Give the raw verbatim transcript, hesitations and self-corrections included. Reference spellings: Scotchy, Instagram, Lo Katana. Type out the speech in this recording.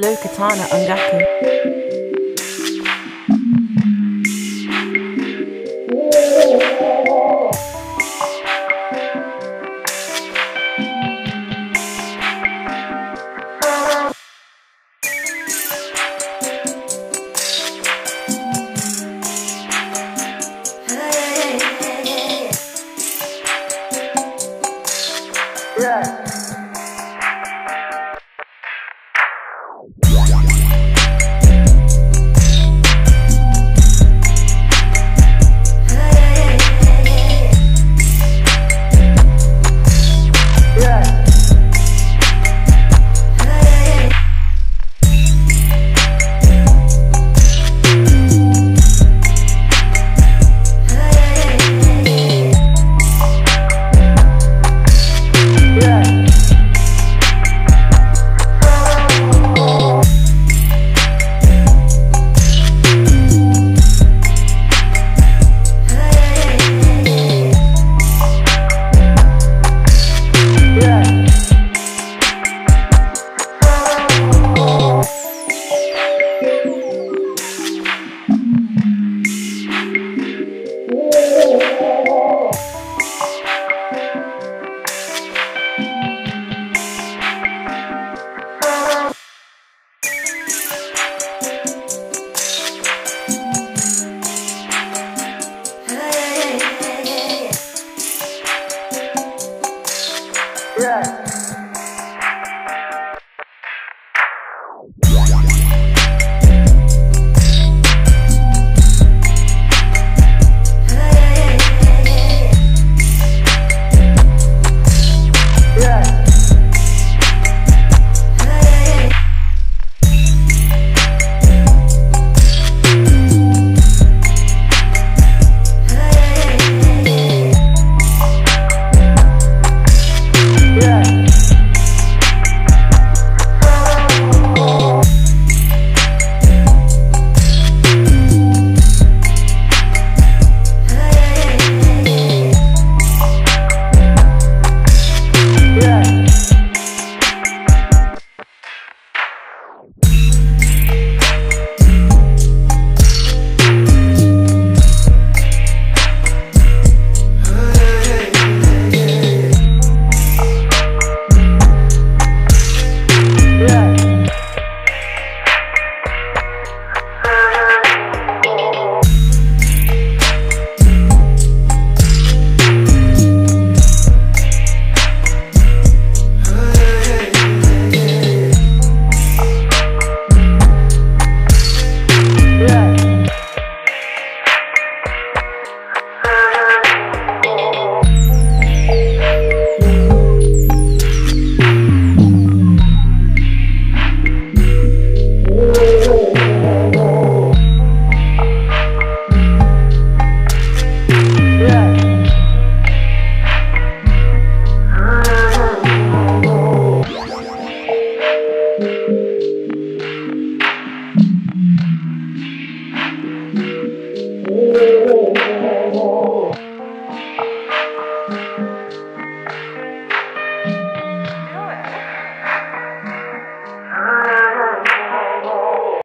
Lo Katana, I'm Jackie.